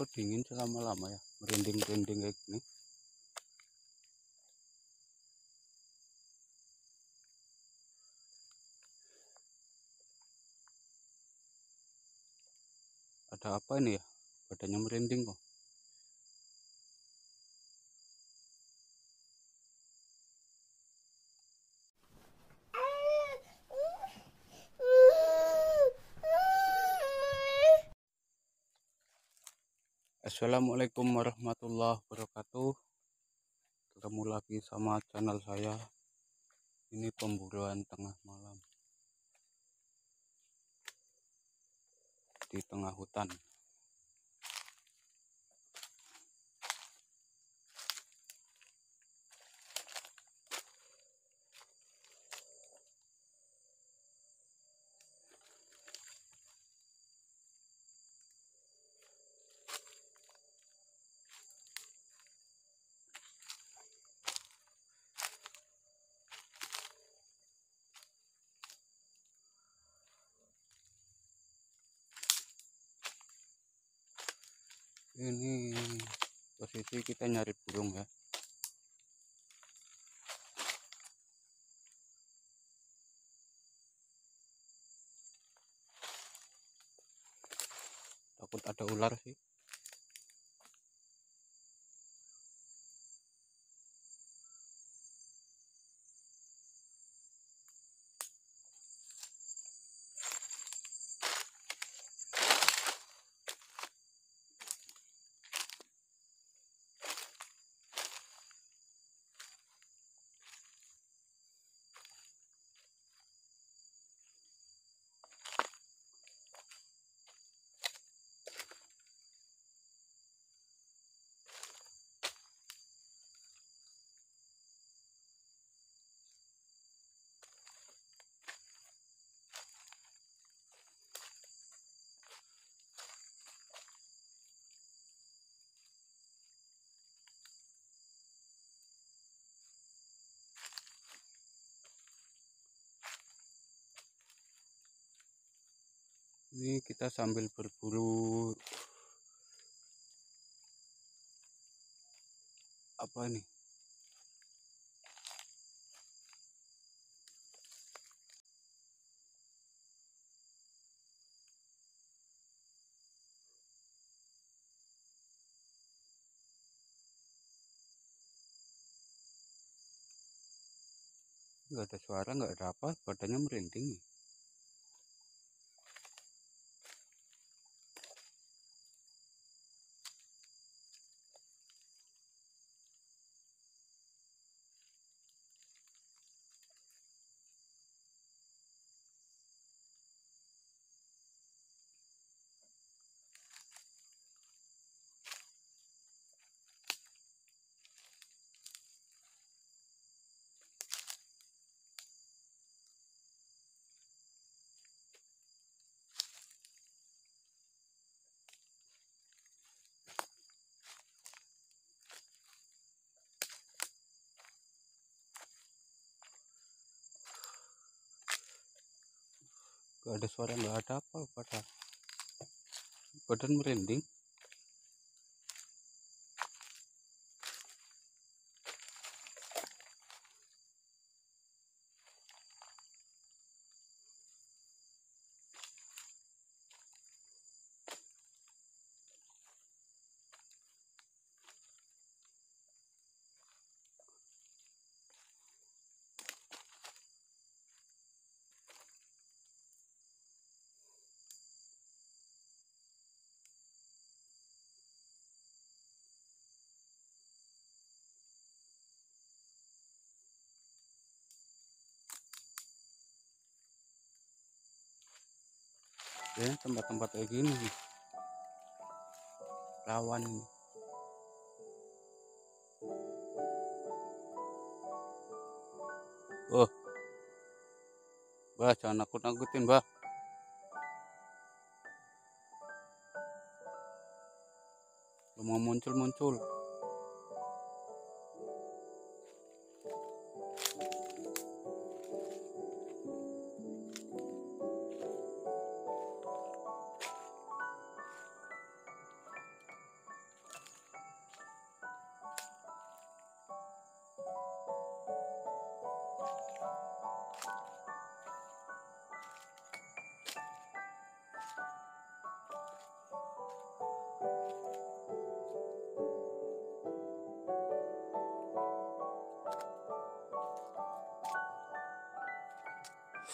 Oh, dingin selama-lama ya, merinding-merinding kayak gini. Ada apa ini ya, badannya merinding kok. Assalamualaikum warahmatullahi wabarakatuh. Ketemu lagi sama channel saya. Ini pemburuan tengah malam di tengah hutan. Ini posisi kita nyari burung ya. Takut ada ular sih. Ini kita sambil berburu apa nih? Nggak ada suara, nggak ada apa, badannya merinding nih. Gak ada suara, gak ada apa, badan merinding. Ya, tempat-tempat kayak gini rawan nih. Oh, Mbah, jangan nakut-nakutin, Mbah. Lu mau muncul-muncul.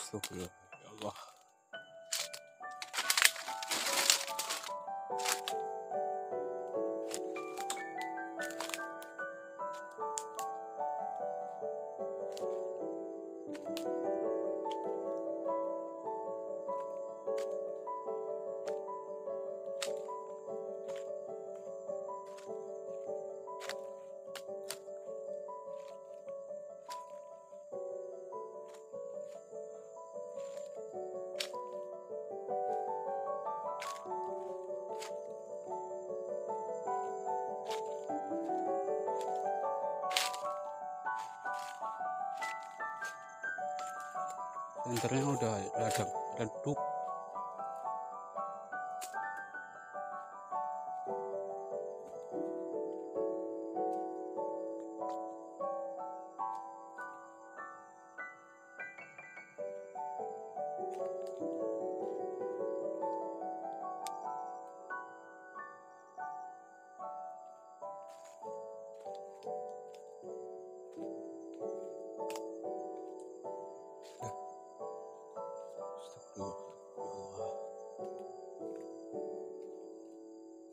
Astagfirullah. Ya Allah. Senternya udah redup.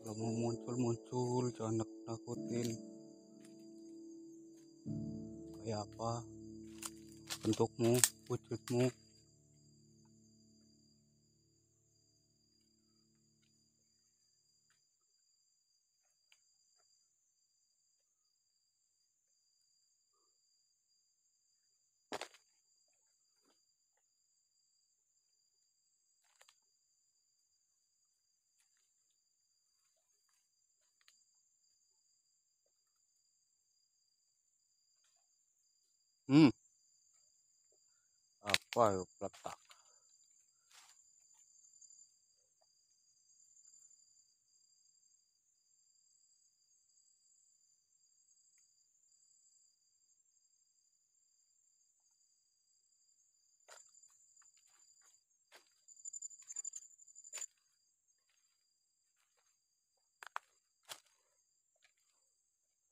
Gak mau muncul-muncul, jangan nakutin. Kayak apa bentukmu, wujudmu. Apa yuk letak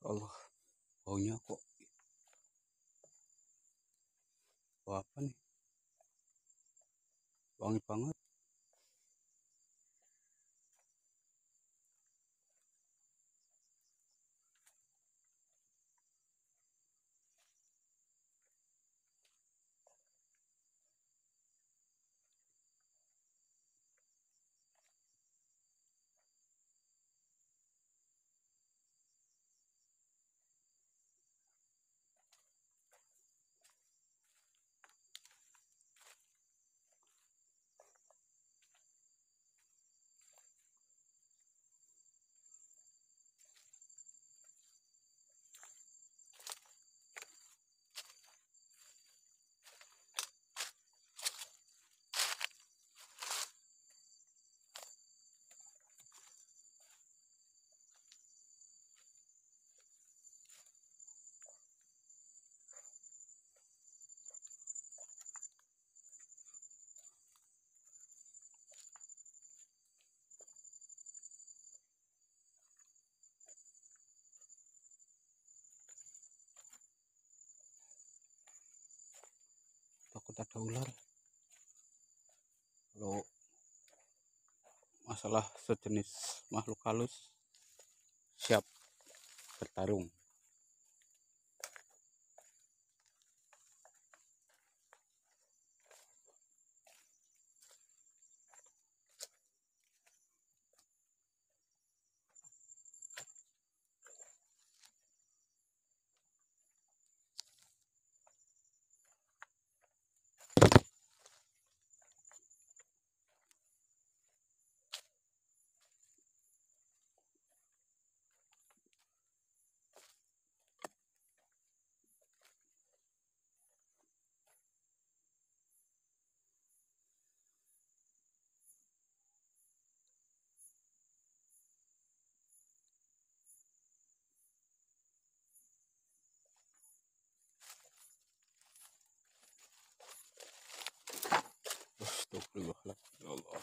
Allah, baunya kok apa nih, wangi banget. Takut ada ular. Kalau masalah sejenis makhluk halus, siap bertarung. Astagfirullah, ya Allah.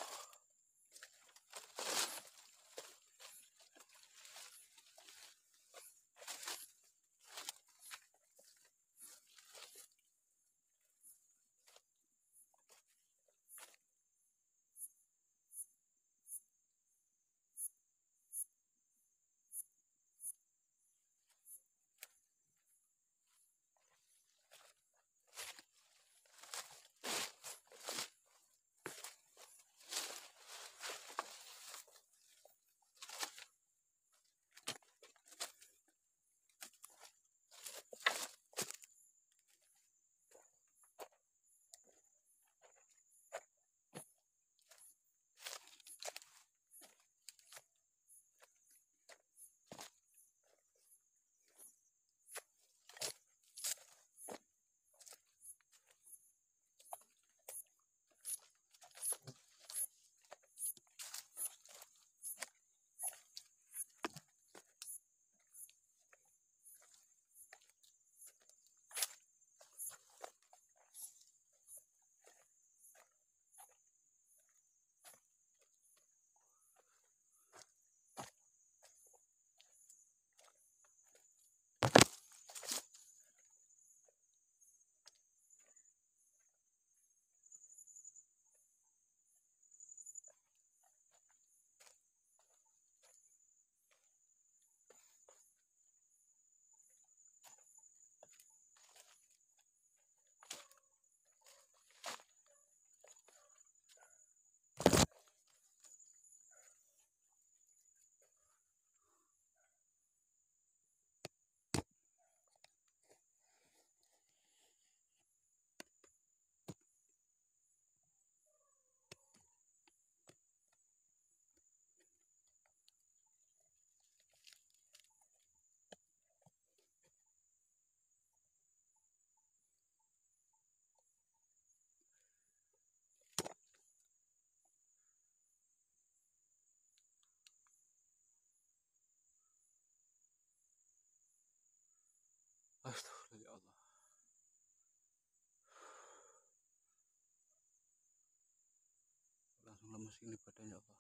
masih lipatannya apa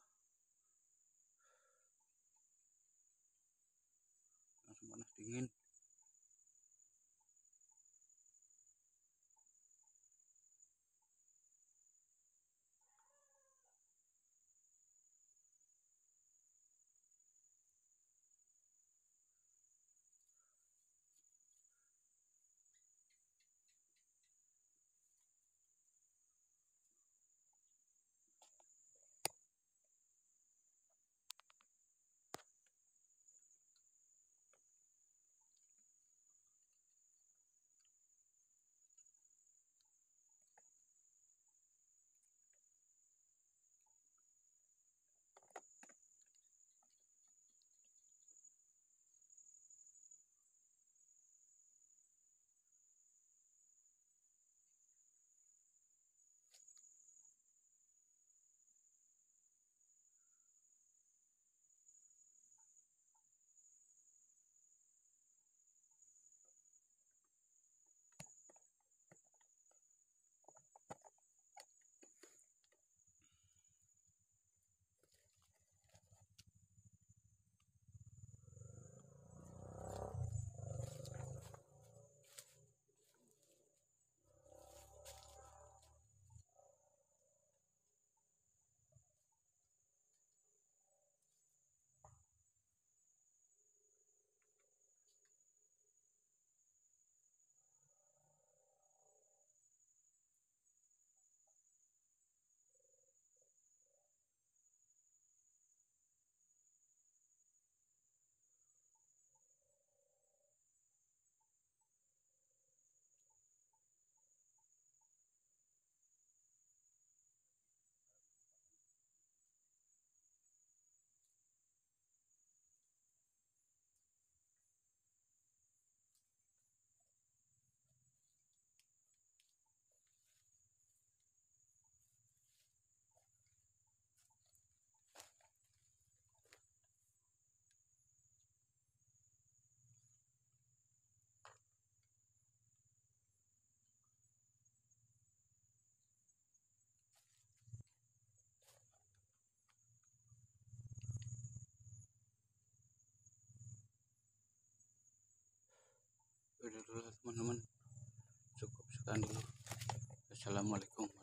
langsung panas dingin. Udah dulu teman-teman, cukup sekian dulu. Assalamualaikum.